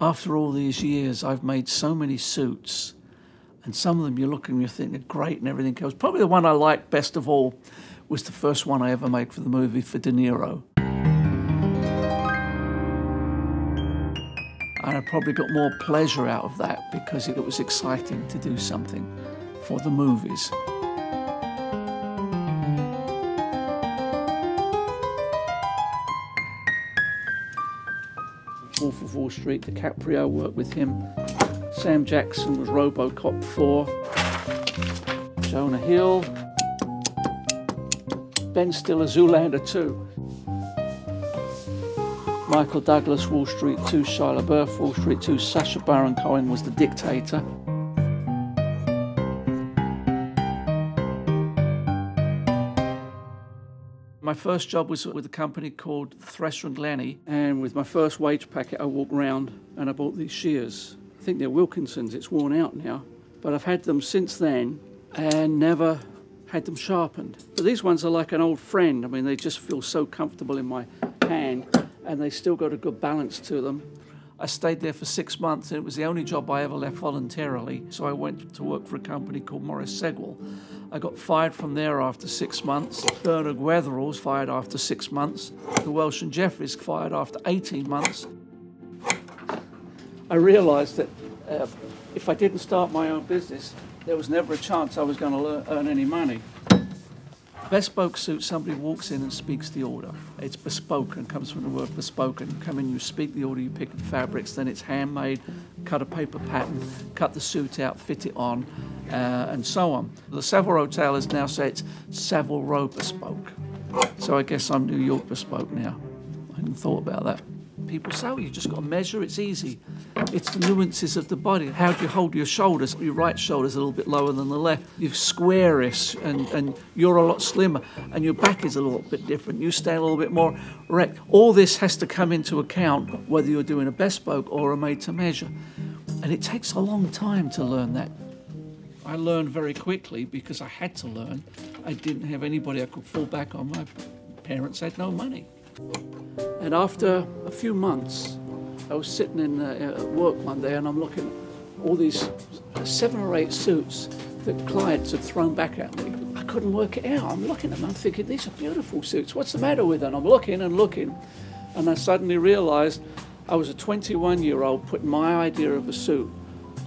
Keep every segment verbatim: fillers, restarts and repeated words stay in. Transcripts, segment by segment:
After all these years, I've made so many suits, and some of them you're looking and you're thinking great and everything else. Probably the one I liked best of all was the first one I ever made for the movie for De Niro. And I probably got more pleasure out of that because it was exciting to do something for the movies. Wolf of Wall Street, DiCaprio, worked with him. Sam Jackson was Robocop four. Jonah Hill. Ben Stiller, Zoolander two. Michael Douglas, Wall Street two, Shia LaBeouf, Wall Street two, Sasha Baron Cohen was the dictator. My first job was with a company called Thresher and Glenny, and with my first wage packet I walked round and I bought these shears. I think they're Wilkinson's, it's worn out now, but I've had them since then and never had them sharpened. But these ones are like an old friend. I mean, they just feel so comfortable in my hand, and they still got a good balance to them. I stayed there for six months, and it was the only job I ever left voluntarily. So I went to work for a company called Morris Segwell. I got fired from there after six months. Bernard Weatherall was fired after six months. The Welsh and Jeffries fired after eighteen months. I realized that uh, if I didn't start my own business, there was never a chance I was gonna earn any money. Bespoke suit, somebody walks in and speaks the order. It's bespoken, comes from the word bespoken. You come in, you speak the order, you pick the fabrics, then it's handmade, cut a paper pattern, cut the suit out, fit it on, uh, and so on. The Savile Row tailors now say it's Savile Row bespoke. So I guess I'm New York bespoke now. I hadn't thought about that. People say, oh, you just got to measure, it's easy. It's the nuances of the body. How do you hold your shoulders? Your right shoulder's a little bit lower than the left. You're squarish and, and you're a lot slimmer and your back is a little bit different. You stand a little bit more erect. All this has to come into account whether you're doing a bespoke or a made-to-measure. And it takes a long time to learn that. I learned very quickly because I had to learn. I didn't have anybody I could fall back on. My parents had no money. And after a few months, I was sitting in uh, at work one day and I'm looking at all these seven or eight suits that clients had thrown back at me. I couldn't work it out. I'm looking at them, I'm thinking, these are beautiful suits. What's the matter with them? I'm looking and looking. And I suddenly realized I was a twenty-one-year-old putting my idea of a suit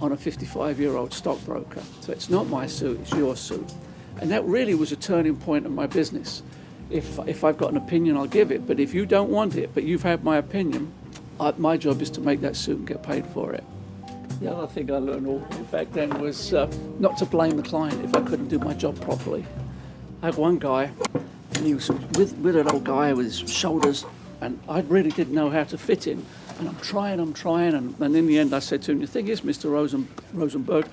on a fifty-five-year-old stockbroker. So it's not my suit, it's your suit. And that really was a turning point in my business. If, if I've got an opinion, I'll give it. But if you don't want it, but you've had my opinion, I, my job is to make that suit and get paid for it. The other thing I learned all back then was uh, not to blame the client if I couldn't do my job properly. I had one guy, and he was with, with an old guy with his shoulders, and I really didn't know how to fit him. And I'm trying, I'm trying, and, and in the end I said to him, the thing is, Mister Rosen, Rosenberg,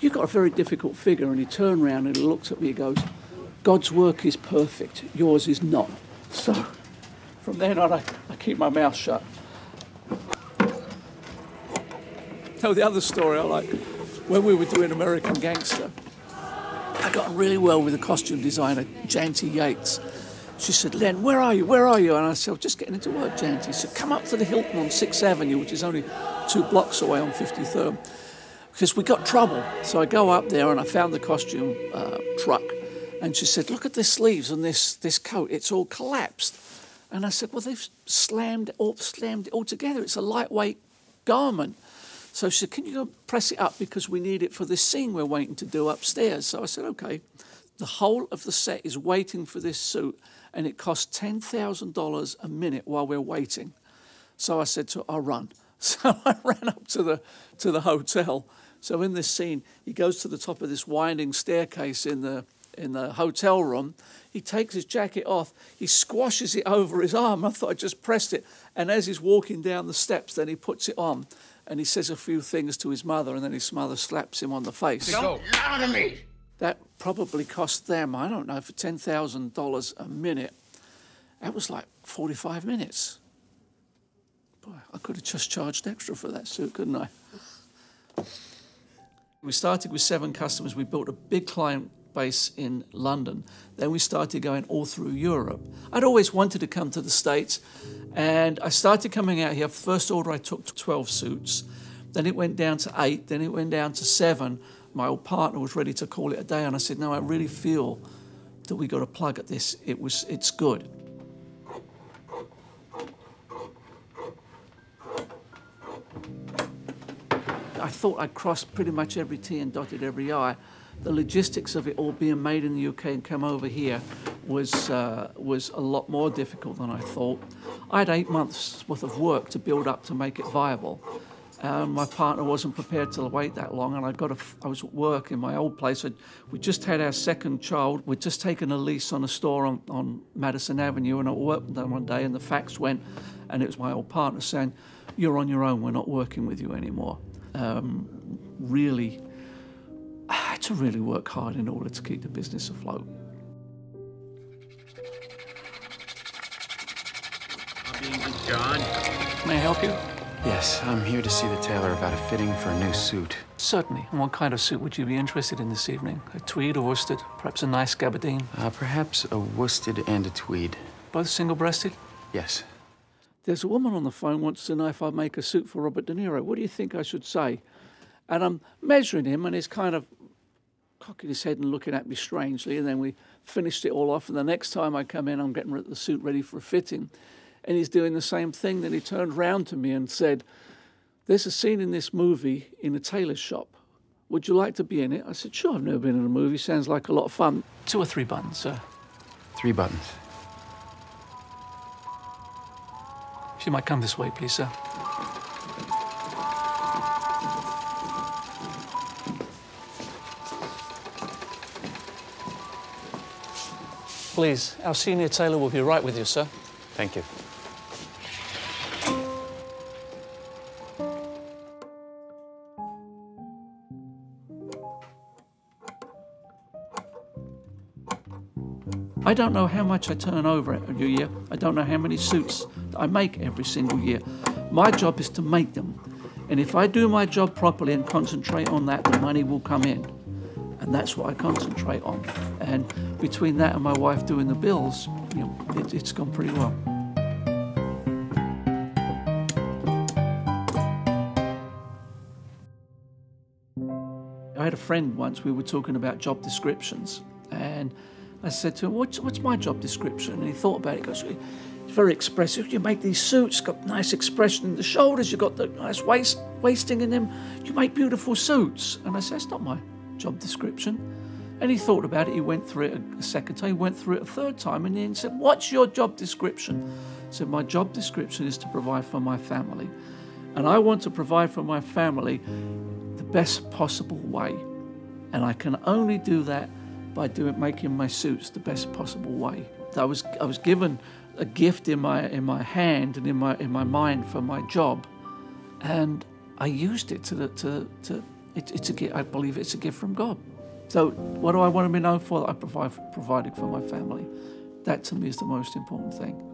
you've got a very difficult figure. And he turned around and he looked at me, he goes, God's work is perfect, yours is not. So from then on, I, I keep my mouth shut. Tell the other story I like. When we were doing American Gangster, I got on really well with the costume designer, Janty Yates. She said, Len, where are you, where are you? And I said, I'm just getting into work, Janty. She said, come up to the Hilton on sixth avenue, which is only two blocks away on fifty-third, because we got trouble. So I go up there and I found the costume uh, truck. And she said, look at the sleeves on this, this coat. It's all collapsed. And I said, well, they've slammed it all, slammed it all together. It's a lightweight garment. So she said, can you go press it up because we need it for this scene we're waiting to do upstairs. So I said, OK. The whole of the set is waiting for this suit, and it costs ten thousand dollars a minute while we're waiting. So I said to her, I'll run. So I ran up to the, to the hotel. So in this scene, he goes to the top of this winding staircase in the... in the hotel room, he takes his jacket off, he squashes it over his arm. I thought I just pressed it. And as he's walking down the steps, then he puts it on and he says a few things to his mother, and then his mother slaps him on the face. Don't lie to me! That probably cost them, I don't know, for ten thousand dollars a minute. That was like forty-five minutes. Boy, I could have just charged extra for that suit, couldn't I? We started with seven customers. We built a big client place in London. Then we started going all through Europe. I'd always wanted to come to the States, and I started coming out here. First order, I took twelve suits. Then it went down to eight. Then it went down to seven. My old partner was ready to call it a day, and I said, no, I really feel that we got a plug at this. It was, it's good. I thought I crossed pretty much every T and dotted every I. The logistics of it all being made in the U K and come over here was, uh, was a lot more difficult than I thought. I had eight months worth of work to build up to make it viable. Um, my partner wasn't prepared to wait that long, and I got a f I was at work in my old place. I'd, we just had our second child. We'd just taken a lease on a store on, on Madison Avenue, and I worked there one day, and the fax went, and it was my old partner saying, you're on your own, we're not working with you anymore. Um, really, I had to really work hard in order to keep the business afloat. John, may I help you? Yes, I'm here to see the tailor about a fitting for a new suit. Certainly. And what kind of suit would you be interested in this evening? A tweed or worsted? Perhaps a nice gabardine? Uh, perhaps a worsted and a tweed. Both single-breasted? Yes. There's a woman on the phone wants to know if I make a suit for Robert De Niro. What do you think I should say? And I'm measuring him, and he's kind of cocking his head and looking at me strangely, and then we finished it all off, and the next time I come in, I'm getting the suit ready for a fitting. And he's doing the same thing. Then he turned round to me and said, there's a scene in this movie in a tailor's shop. Would you like to be in it? I said, sure, I've never been in a movie. Sounds like a lot of fun. Two or three buttons, sir. Three buttons. She might come this way, please, sir. Please, our senior tailor will be right with you, sir. Thank you. I don't know how much I turn over every year. I don't know how many suits that I make every single year. My job is to make them. And if I do my job properly and concentrate on that, the money will come in. And that's what I concentrate on. And between that and my wife doing the bills, you know, it, it's gone pretty well. I had a friend once, we were talking about job descriptions. And I said to him, what's, what's my job description? And he thought about it, he goes, it's very expressive. You make these suits, got nice expression in the shoulders, you've got the nice waist, waisting in them. You make beautiful suits. And I said, that's not my job description. And he thought about it, he went through it a second time, he went through it a third time, and then said, what's your job description? I said, my job description is to provide for my family. And I want to provide for my family the best possible way. And I can only do that by doing, making my suits the best possible way. I was, I was given a gift in my, in my hand and in my, in my mind for my job, and I used it to, the, to, to it, it's a, I believe it's a gift from God. So what do I want to be known for? I provide, provided for my family. That to me is the most important thing.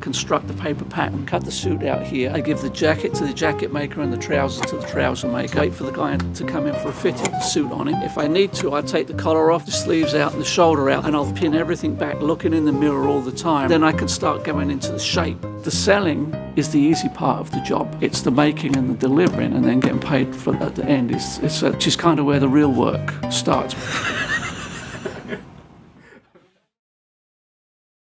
Construct the paper pattern, cut the suit out here. I give the jacket to the jacket maker and the trousers to the trouser maker. Wait for the guy to come in for a fit, the suit on him. If I need to, I take the collar off, the sleeves out and the shoulder out, and I'll pin everything back, looking in the mirror all the time. Then I can start going into the shape. The selling is the easy part of the job. It's the making and the delivering, and then getting paid for at the end, it's, it's a, which is kind of where the real work starts.